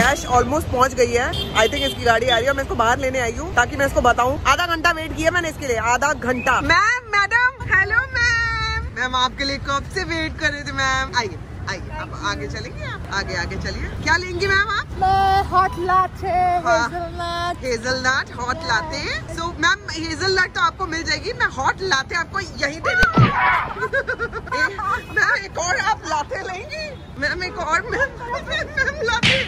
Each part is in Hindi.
कैश ऑलमोस्ट पहुंच गई है। आई थिंक इसकी गाड़ी आ रही है, मैं इसको बाहर लेने आई हूँ ताकि मैं इसको बताऊँ। आधा घंटा वेट किया मैंने इसके लिए, आधा घंटा। Ma'am, madam, hello ma'am, ma'am आपके लिए कब से वेट कर रहे थे मैम। आइए आइए, आप आगे चलेंगे, आप आगे आगे चलिए। क्या लेंगी मैम आप? मैं hot latte, hazelnut hot latte. So ma'am hazelnut तो आपको मिल जाएगी, मैं हॉट लाते आपको यही दे देती हूँ। मैम एक और आप लाते लेंगी? मैम एक और, ma'am latte.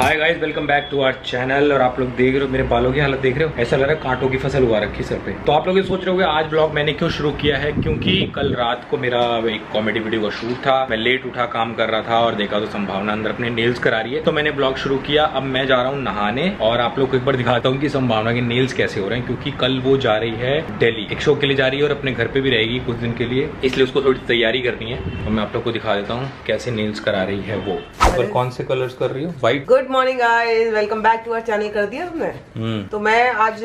Hi guys, welcome back to our channel. और आप लोग देख रहे हो मेरे बालों की हालत, देख रहे हो ऐसा लग रहा है कांटों की फसल उगा रखी सर पे। तो आप लोग ये सोच रहे होंगे आज ब्लॉग मैंने क्यों शुरू किया है, क्योंकि कल रात को मेरा एक कॉमेडी वीडियो का शूट था। मैं लेट उठा, काम कर रहा था और देखा तो संभावना अंदर अपने नेल्स करा रही है, तो मैंने ब्लॉग शुरू किया। अब मैं जा रहा हूँ नहाने और आप लोग को एक बार दिखाता हूँ की संभावना के नेल्स कैसे हो रहे हैं, क्योंकि कल वो जा रही है दिल्ली एक शो के लिए जा रही है और अपने घर पे भी रहेगी कुछ दिन के लिए, इसलिए उसको थोड़ी तैयारी करनी है। और मैं आप लोग को दिखा देता हूँ कैसे नेल्स करा रही है वो। और कौन से कलर्स कर रही हो? White. Good morning guys, welcome back to our channel. कर दिया तुमने तो मैं आज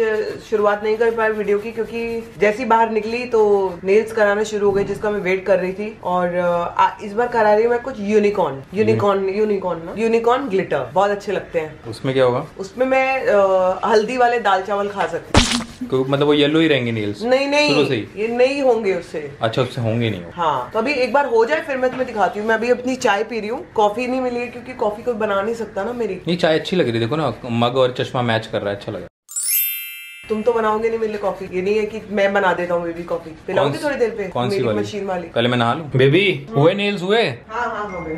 शुरुआत नहीं कर पाया वीडियो की, क्योंकि जैसी बाहर निकली तो नेल्स कराना शुरू हो गई, जिसका मैं वेट कर रही थी। और इस बार करा रही हूँ मैं कुछ unicorn unicorn unicorn unicorn glitter, बहुत अच्छे लगते हैं। उसमें क्या होगा? उसमें मैं हल्दी वाले दाल चावल खा सकती हूँ। मतलब वो येलो ही रहेंगे नेल्स? नहीं नहीं, ये नहीं होंगे उससे। अच्छा, उससे होंगे नहीं? हाँ। तो अभी एक बार हो जाए फिर मैं तुम्हें दिखाती हूँ। मैं अभी अपनी चाय पी रही हूँ, कॉफी नहीं मिली है क्योंकि कॉफी कोई बना नहीं सकता ना मेरी। नहीं, चाय अच्छी लग रही है, देखो ना मग और चश्मा मैच कर रहा है, अच्छा लग रहा है। तुम तो बनाओगे नहीं मेरे लिए कॉफी, ये नहीं है कि मैं बना देता हूँ बेबी कॉफी। पिलाओगे थोड़ी देर पे? कौन सी वाली? मशीन वाली। पहले मैं नहा लूं। बेबी हुए नेल्स? हुए? हाँ हाँ हुए।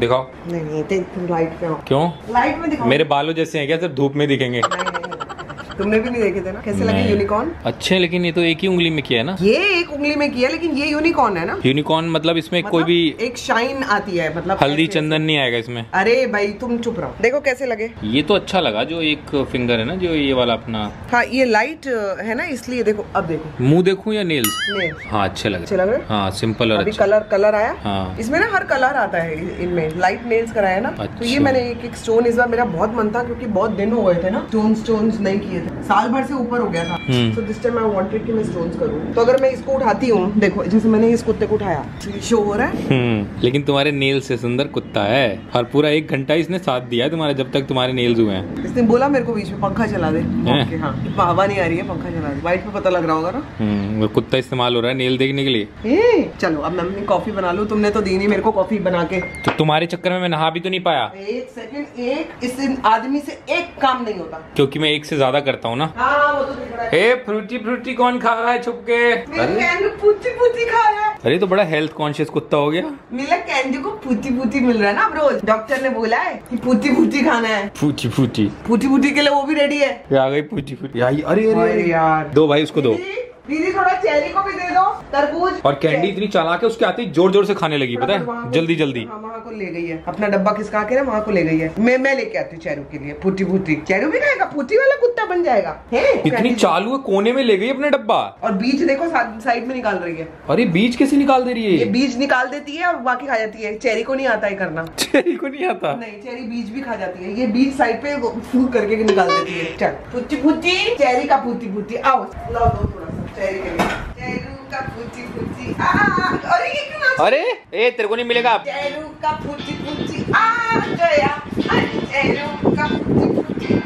दिखाओ। नहीं नहीं, तुम लाइट पे आओ। क्यों लाइट में दिखाओ? मेरे बालों जैसे हैं क्या सिर्फ धूप में दिखेंगे? तुमने भी नहीं देखे थे ना? कैसे लगे यूनिकॉर्न? अच्छे, लेकिन ये तो एक ही उंगली में किया है ना। ये एक उंगली में किया, लेकिन ये यूनिकॉर्न है ना। यूनिकॉर्न मतलब इसमें कोई भी एक शाइन आती है, मतलब हल्दी चंदन नहीं आएगा इसमें। अरे भाई तुम चुप रहो। देखो कैसे लगे? ये तो अच्छा लगा, जो एक फिंगर है ना, जो ये वाला अपना। हाँ, ये लाइट है ना इसलिए। देखो अब देखो मुँह, देखो या नेल्स? हाँ अच्छे लगे, अच्छे लग रहे। हाँ सिंपल। और कलर कलर आया इसमें ना, हर कलर आता है इनमें। लाइट नेल्स कराया ना, तो ये मैंने एक स्टोन, इस बार मेरा बहुत मन था क्योंकि बहुत दिन हो गए थे ना स्टोन नहीं किए, साल भर से ऊपर हो गया था। So this time I wanted कि मैं स्टोन्स करूं। तो अगर मैं इसको उठाती हूँ, देखो जैसे मैंने इस कुत्ते को उठाया, शो हो रहा है। लेकिन तुम्हारे नेल से सुंदर कुत्ता है, और पूरा एक घंटा इसने साथ दिया है तुम्हारे, जब तक तुम्हारे नेल्स हुए हैं। इसने बोला मेरे को बीच में पंखा चला दे। हाँ, हवा नहीं आ रही है, पंखा चला दे। व्हाइट में पता लग रहा होगा ना, कुत्ता इस्तेमाल हो रहा है नेल देखने के लिए। चलो अब मैं अपनी कॉफी बना लूँ, तुमने तो दी नहीं मेरे को कॉफी बना के। तो तुम्हारे चक्कर में मैं नहा भी तो नहीं पाया। एक सेकंड, एक इस आदमी से एक काम नहीं होता, क्योंकि मैं एक से ज्यादा करता हूँ ना। वो तो दिख रहा है। ए, फ्रूटी फ्रूटी कौन खा रहा है छुप के? पूती पूती खा रहा है। अरे तो बड़ा हेल्थ कॉन्शियस कुत्ता हो गया। मिला कैंडी को पूती पूती मिल रहा है ना अब रोज। डॉक्टर ने बोला है कि पूती पूती खाना है। पूती पूती, पूती पूती के लिए वो भी रेडी है। आ गई पूती पूती। अरे अरे यार, दो भाई उसको दो। दीदी थोड़ा चेरी को भी दे दो, तरबूज। और कैंडी इतनी चालाक है, उसके आते ही जोर जोर से खाने लगी, पता है, जल्दी जल्दी। हाँ, वहाँ को ले गई है, अपना डब्बा खिसका के ना वहाँ को ले गई है। मैं लेके आती हूँ चेरू के लिए। फूटी फूटी चेरू भी खाएगा, फूटी वाला कुत्ता बन जाएगा। इतनी चालू है, कोने में ले गई अपना डब्बा। और बीज देखो साइड में निकाल रही है। अरे बीज कैसे निकाल दे रही है? बीज निकाल देती है और बाकी खा जाती है। चेरी को नहीं आता है करना। चेरी को नहीं आता? नहीं, चेरी बीज भी खा जाती है, ये बीज साइड पे फूक करके निकाल देती है। चल फूटी फूटी चेरी का फूटी फूटी। आओ लो दो थोड़ा सा चेरू का फूटी फूटी। अरे ये क्यों? अरे ए, तेरे को नहीं मिलेगा आप। चेरू का फूटी फूटी जया, चेरू का फूटी फूटी।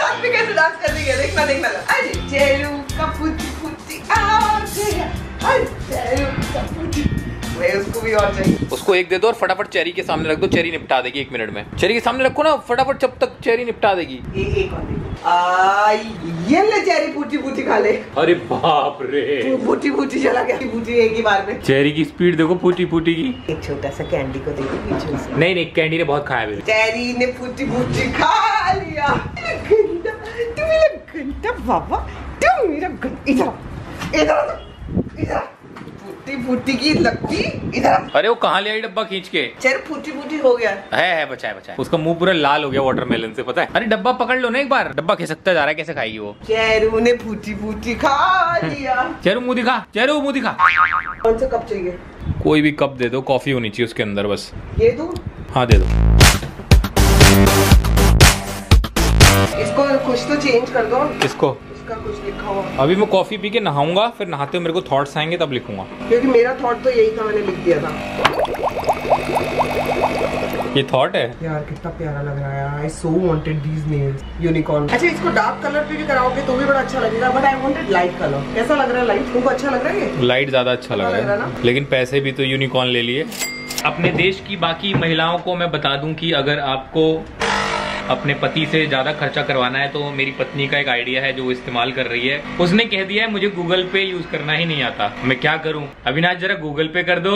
साथ में कैसे डांस कर रही है, देखना देखना। अरे चेरू का फूटी फूटी जया, चेरू का फूटी। उसको भी और चाहिए, उसको एक दे दो और फटाफट चेरी के सामने रख दो, चेरी निपटा देगी 1 मिनट में। चेरी के सामने रखो ना फटाफट, जब तक चेरी निपटा देगी। एक और दे दो। ये ले चेरी फूटी फूटी खा ले। अरे बाप रे, फूटी फूटी चला गया। फूटी एक ही बार में। चेरी की स्पीड देखो फूटी फूटी की। एक छोटा सा कैंडी को दे दो पीछे से। नहीं नहीं, कैंडी ने बहुत खाया है। चेरी ने फूटी फूटी खा लिया। तू मेरा घंटा बाबा, तू मेरा घंटा। इधर इधर इधर, फूटी की लगती इधर। अरे वो कहाँ ले आई डब्बा खींच के? चेर फूटी फूटी हो गया है, बचाए बचाए। उसका मुंह पूरा लाल हो गया वाटरमेलन से, पता है। अरे डब्बा पकड़ लो ना एक बार, डब्बा खिसकता जा रहा है, कैसे खाएगी वो? चेरू ने फूटी फूटी खा लिया। चेरू मुँह दिखा, चेरू मुँह दिखा। कौन सा कप चाहिए? कोई भी कप दे दो, कॉफी होनी चाहिए उसके अंदर बस। ये दो? हाँ दे दो इसको, कुछ तो चेंज कर दो इसको। इसका कुछ लिखा अभी मैं कॉफी पी के नहाऊंगा, फिर नहाते हुए मेरे को थॉट्स आएंगे तब लिखूंगा, क्योंकि मेरा थॉट तो यही था, मैंने लिख दिया था। ये थॉट है यार, कितना प्यारा लग रहा है। I so wanted these nails, unicorn। अच्छा इसको डार्क कलर पे भी कराओगे तो भी बड़ा अच्छा लगेगा, but I wanted light colour. कैसा लग रहा है लाइट, तुमको अच्छा लग रहा है? लाइट ज्यादा अच्छा लग रहा है, लेकिन पैसे भी तो यूनिकॉर्न ले लिए। अपने देश की बाकी महिलाओं को मैं बता दूं कि अगर आपको अपने पति से ज़्यादा खर्चा करवाना है तो मेरी पत्नी का एक आइडिया है जो वो इस्तेमाल कर रही है। उसने कह दिया है मुझे गूगल पे यूज करना ही नहीं आता, मैं क्या करूं? अविनाश जरा गूगल पे कर दो।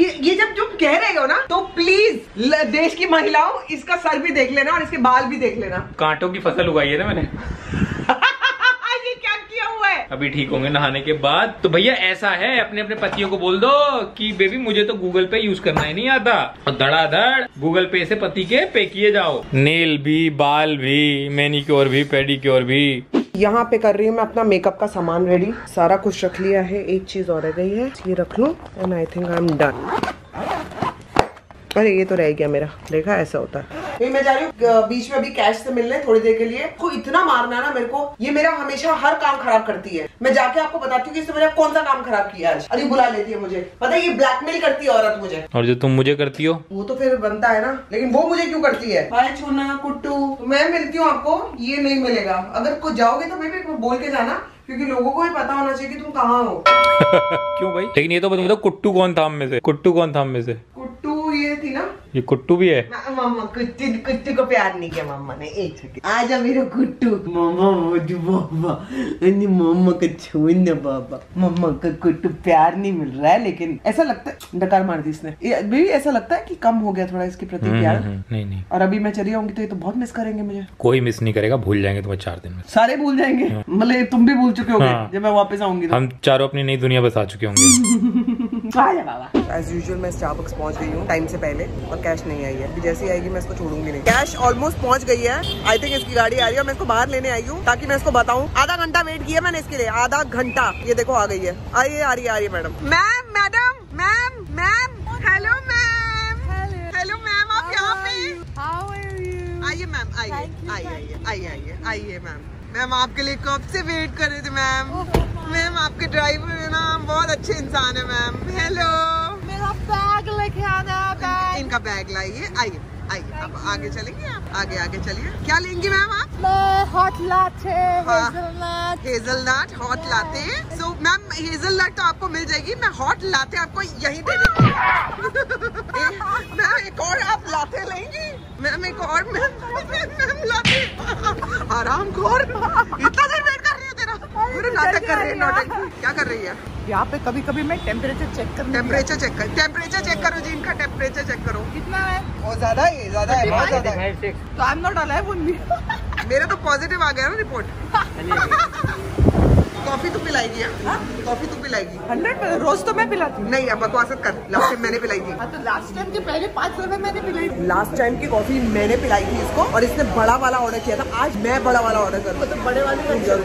ये जब तुम कह रहे हो ना तो प्लीज देश की महिलाओं इसका सर भी देख लेना और इसके बाल भी देख लेना। कांटों की फसल उगाई है ना मैंने। अभी ठीक होंगे नहाने के बाद। तो भैया ऐसा है, अपने अपने पतियों को बोल दो कि बेबी मुझे तो गूगल पे यूज करना ही नहीं आता, और धड़ाधड़ गूगल पे से पति के पे किए जाओ, नेल भी, बाल भी, मैनीक्योर भी, पेडीक्योर भी। यहाँ पे कर रही हूँ मैं अपना मेकअप का सामान रेडी, सारा कुछ रख लिया है। एक चीज और रह गई है, ये रख लूँ and I think I am done. अरे ये तो रह गया मेरा, देखा ऐसा होता है। मैं जा रही हूँ बीच में अभी कैश से मिलने थोड़ी देर के लिए। को इतना मारना ना मेरे को, ये मेरा हमेशा हर काम खराब करती है। मैं जाके आपको बताती हूँ कि इसने मेरा कौन सा काम खराब किया आज। अरे बुला लेती है मुझे, पता है ये ब्लैकमेल करती है औरत मुझे। और जो तुम मुझे करती हो वो तो फिर बनता है ना, लेकिन वो मुझे क्यों करती है? हाय छोना कुट्टू, मैं मिलती हूँ आपको, ये नहीं मिलेगा। अगर कुछ जाओगे तो बेबी बोल के जाना, क्योंकि लोगों को भी पता होना चाहिए कि तुम कहाँ हो। क्यों भाई? लेकिन ये तो बताओ कुट्टू कौन था हम में से? कुट्टू कौन था हम में से? ये थी ना, ये कुट्टू भी है। मामा कुट्टू को प्यार नहीं किया मामा ने। एक सेकंड, आजा मेरा कुट्टू। मामा मुझे बाबा, मामा का छोड़ना बाबा, मामा का कुट्टू प्यार नहीं मिल रहा है। लेकिन ऐसा लगता है डकार मार दी इसने, भी ऐसा लगता है कि कम हो गया थोड़ा इसके प्रति प्यार। नहीं और अभी मैं चली जाऊंगी तो ये तो बहुत मिस करेंगे मुझे। कोई मिस नहीं करेगा, भूल जाएंगे तुम्हें 4 दिन में, सारे भूल जाएंगे। मतलब तुम भी भूल चुके होगे जब मैं वापस आऊंगी। हम चारों अपनी नई दुनिया बसा चुके होंगे। As usual, मैं स्टारबक्स पहुंच गई हूँ टाइम से पहले और कैश नहीं आई है। जैसे ही आएगी मैं इसको छोड़ूंगी नहीं। कैश ऑलमोस्ट पहुंच गई है, आई थिंक इसकी गाड़ी आ रही है। मैं इसको बाहर लेने आई हूँ ताकि मैं इसको बताऊँ। आधा घंटा वेट किया मैंने इसके लिए, आधा घंटा। ये देखो आ गई है, आइए आ रही है madam. Ma'am madam ma'am ma'am hello ma'am, hello ma'am, आप यहाँ पे? आइए मैम, आइए मैम। मैम आपके लिए कब से वेट कर रहे थे मैम। मैम आपके ड्राइवर है ना, बहुत अच्छे इंसान है मैम। हेलो, मेरा बैग लेके आना। इनका बैग लाइए। आइए आप आगे चलेंगे, आप आगे चलिए। क्या लेंगी मैम आप? मैं hot latte, hazelnut hot latte. So ma'am hazelnut तो आपको मिल जाएगी, मैं हॉट लाते आपको यही दे देती हूँ। मैम एक और आप लाते लेंगी? मैम एक और मैम लाते। आराम खोर, इतना देर वेट कर रही हूँ तेरा। नाटक कर रही है, क्या कर रही है? यहाँ पे कभी कभी मैं टेम्परेचर चेक करो जी, इनका टेम्परेचर चेक करो कितना है। बहुत ज्यादा है, बहुत ज्यादा है। तो I am not alive only. मेरा तो पॉजिटिव आ गया ना रिपोर्ट। कॉफी तो पिलाएगी, कॉफी तो पिलाएगी 100%। रोज तो मैं पिलाती हूँ। नहीं अब बकवासत कर, लास्ट टाइम मैंने पिलाई थी। तो लास्ट टाइम के पहले 5 रुपए मैंने पिलाई थी। लास्ट टाइम की कॉफी मैंने पिलाई थी इसको, और इसने बड़ा वाला ऑर्डर किया था। आज मैं बड़ा वाला ऑर्डर करूँ तो बड़े वाले जरूर।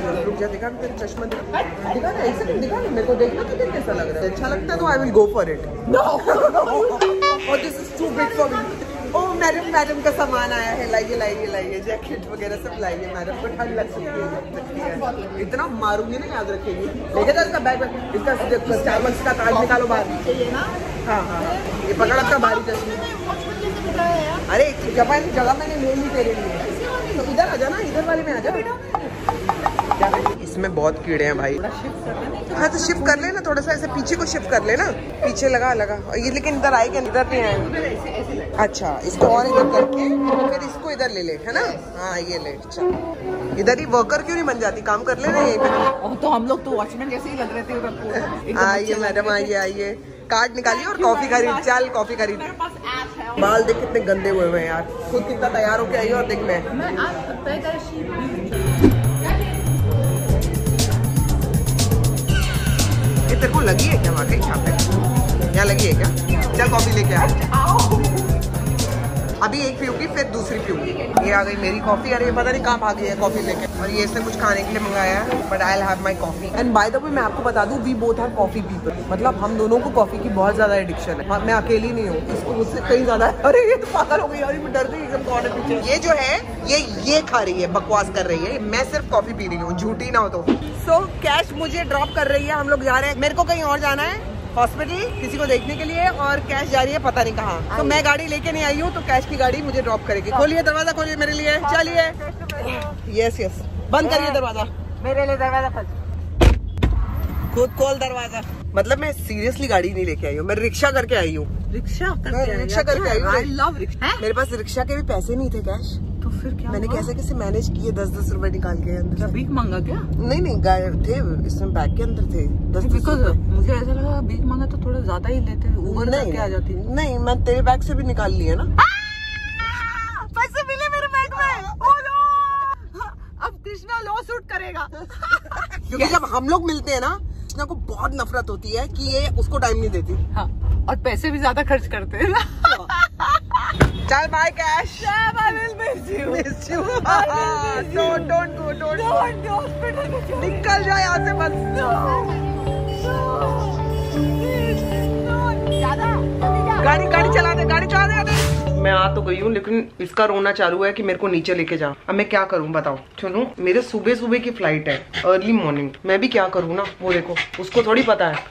दिखा चश्मा, दिखा मेरे को, देखना तो कैसा लग रहा है। अच्छा लगता है तो I will go for it. और this is too big for me. Oh madam का सामान आया है, लाइए जैकेट वगैरह सब लाइए। मैडम को ठंड लग सकती है, इतना मारूंगी ना, याद रखेगी। लेकिन इसका बैग, इसका स्टारबक्स का कार्ड निकालो बाहर। हाँ ये पकड़ का भारी चश्मा। अरे जापानी जगह मैंने ले ली तेरे लिए, तो इधर आ जाना, इधर वाले में आ जाओ। इसमें बहुत कीड़े हैं भाई। हाँ तो शिफ्ट कर लेना थोड़ा सा, ऐसे पीछे को शिफ्ट कर लेना। पीछे लगा ये, लेकिन इधर आएगा, इधर नहीं आएगा। अच्छा इसको और इधर करके फिर इसको इधर ले ले, है ना? हाँ ये ले। अच्छा इधर ही वर्कर क्यों नहीं बन जाती, काम कर लेना यहीं पे। तो हम लोग तो वॉचमैन जैसे ही लग रहे थे। आइए मैडम, आइए कार्ड निकालिए और कॉफी खरीद, चाल कॉफी खरीद। बाल देख कितने गंदे हुए हुए हैं यार, खुद कितना तैयार होके आई और देख मैं तेरे को लगी है क्या वाकई? यहाँ लगी है क्या? चल कॉफी लेके आओ। अभी एक पीऊंगी फिर दूसरी पीऊंगी। ये आ गई मेरी कॉफी। अरे पता नहीं कहाँ भागी है कॉफी लेके। और ये इसने कुछ खाने के लिए मंगाया है, but I have my coffee. And by the way मैं आपको बता दूं, we both are coffee people. मतलब हम दोनों को कॉफी की बहुत ज्यादा एडिक्शन है। मैं अकेली नहीं हूँ, इसको मुझसे कहीं ज्यादा। अरे ये तो पागल हो गई, अरे मैं डर गई एकदम कॉर्नर पीछे। ये जो है ये खा रही है, बकवास कर रही है, मैं सिर्फ कॉफी पी रही हूँ, झूठी ना हो तो। सो कैश मुझे ड्रॉप कर रही है, हम लोग जा रहे हैं, मेरे को कहीं और जाना है, हॉस्पिटल किसी को देखने के लिए, और कैश जा रही है पता नहीं कहाँ। तो मैं गाड़ी लेके नहीं आई हूँ, तो कैश की गाड़ी मुझे ड्रॉप करेगी। खोलिए दरवाजा, खोलिए मेरे लिए, चलिए। यस यस, बंद करिए दरवाजा मेरे लिए, दरवाजा खुद खोल दरवाजा। मतलब मैं सीरियसली गाड़ी नहीं लेके आई हूँ, मैं रिक्शा करके आई हूँ। रिक्शा करके आई हूँ। I love rickshaw. मेरे पास रिक्शा के भी पैसे नहीं थे कैश, तो फिर क्या मैंने कैसे कैसे मैनेज किए, 10-10 रुपए निकाल के। भीख मांगा क्या? नहीं, गायब थे, इसमें बैग के अंदर थे 10-10 रुपए। मुझे ऐसा लगा भीख मांगा तो थोड़ा ज्यादा ही लेते, उबर करके आ जाती। नहीं, मैं तेरे बैग से भी निकाल लिए ना, पैसे मिले मेरे बैग में। अब कृष्णा लॉ सूट करेगा क्योंकि जब हम लोग मिलते है ना, कृष्णा को बहुत नफरत होती है कि ये उसको टाइम नहीं देती। हाँ, और पैसे भी ज्यादा खर्च करते है। चल by cash. I will miss you. Don't go. निकल जाए यहाँ से बस। गाड़ी चला दे। मैं आ तो गई हूँ, लेकिन इसका रोना चालू है कि मेरे को नीचे लेके जा। अब मैं क्या करूँ बताओ? सुनो, मेरे सुबह की फ्लाइट है, अर्ली मॉर्निंग। मैं भी क्या करूँ ना, वो देखो उसको थोड़ी पता है।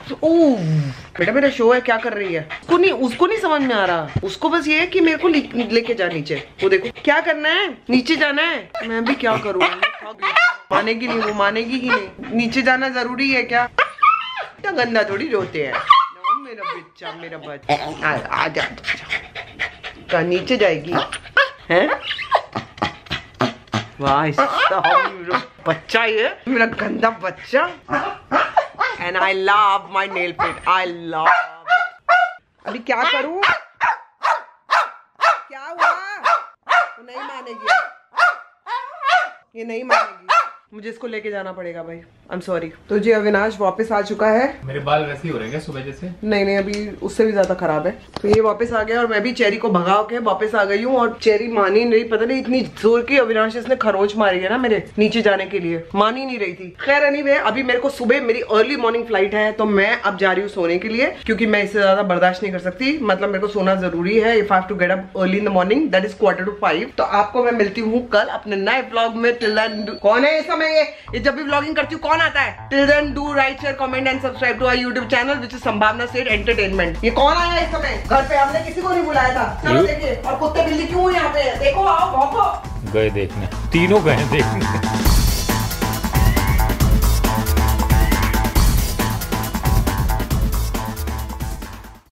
बेटा मेरा शो है, क्या कर रही है? उसको नहीं समझ में आ रहा। उसको बस ये है कि मेरे को लेके जा नीचे। वो देखो क्या करना है, नीचे जाना है। मैं भी क्या करूँ, मानेगी नहीं, वो मानेगी ही नहीं। नीचे जाना जरूरी है क्या? इतना गंदा थोड़ी रोते हैं। मेरा बच्चा आ जा। नीचे जाएगी है? वाह, बच्चा ये मेरा गंदा बच्चा। And I love my nail paint. I love. अभी क्या करूं? क्या हुआ? वो नहीं मानेगी, ये नहीं मानेगी। मुझे इसको लेके जाना पड़ेगा भाई, I'm sorry। तो जी अविनाश वापस आ चुका है। मेरे बाल वैसे ही हो रहे हैं सुबह जैसे। नहीं, अभी उससे भी ज्यादा खराब है। तो ये वापस आ गया और मैं भी चेरी को भगा के वापस आ गई हूँ। और चेरी मानी नहीं, पता नहीं इतनी जोर की अविनाश इसने खरोच मारी है ना मेरे नीचे जाने के लिए, मानी नहीं रही थी। खैर एनीवे, अभी मेरे को सुबह मेरी अर्ली मॉर्निंग फ्लाइट है, तो मैं अब जा रही हूँ सोने के लिए, क्योंकि मैं इससे ज्यादा बर्दाश्त नहीं कर सकती। मतलब मेरे को सोना जरूरी है। If I have to get up early in the morning, that is 4:45। तो आपको मैं मिलती हूँ कल अपने नए व्लॉग में। टिल देन, कौन है ये जब भी व्लॉगिंग करती हूँ आता है? Till then, do like, share, comment and subscribe to our YouTube channel, which is Sambhavna Seth Entertainment. ये कौन आया इस समय? घर पे हमने किसी को नहीं बुलाया था। चलो देखिए, और कुत्ते बिल्ली क्यों यहाँ पे? देखो, आओ, भौंको। गए देखने, तीनों गए देखने।